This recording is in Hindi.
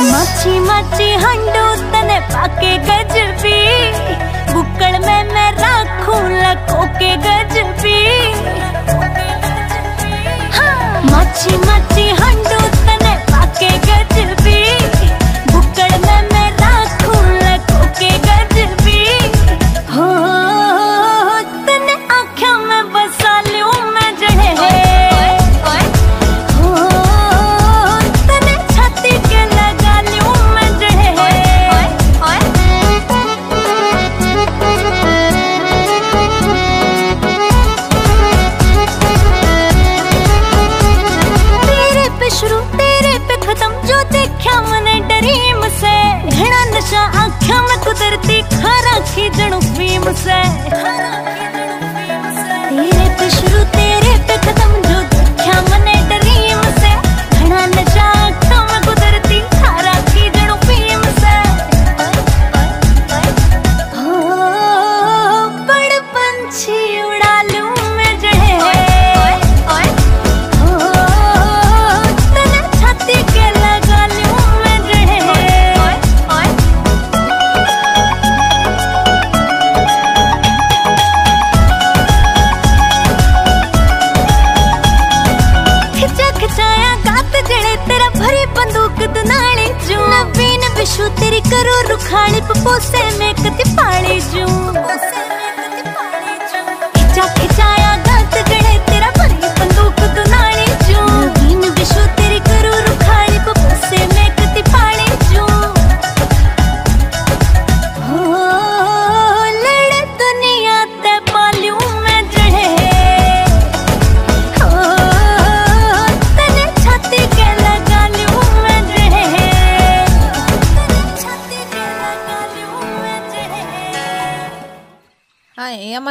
मची मची हंडो तने पाके गजबी बुक्कड़ में मैं राखूं लको के गजबी। हाँ। मची मची हंडो तने पाके गजबी बुक्कड़ में मैं राखूं लको के गजबी। हो तने आँखों में बसा लूं मैं जड़े है। आँखों में कुदरती खारा की जड़ों भीम से तेरे पे शुरू तेरे पे खत्म जो देखा मने ड्रीम से घना नशा आँखों में कुदरती खारा की जड़ों भीम से। हो बड़ पंछी उड़ा लूं मैं जड़े हो तने छाती के लगा लूं मैं जड़े। तेरी करो रुखाली पपोसे में कति पाली जू खिचा खिचाया गलत गड़े तेरा भरी बंदूक दुनाली जू दीन विशु तेरी करो रुखाली पपोसे में कति पाली जू। हो लड़ दुनिया ते पालूं मैं जड़े हो तने छाती के लगा लूं मैं जड़े। I am a